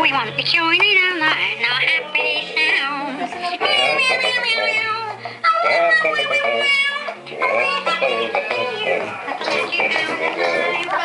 We want to be showing it online, no happy sounds.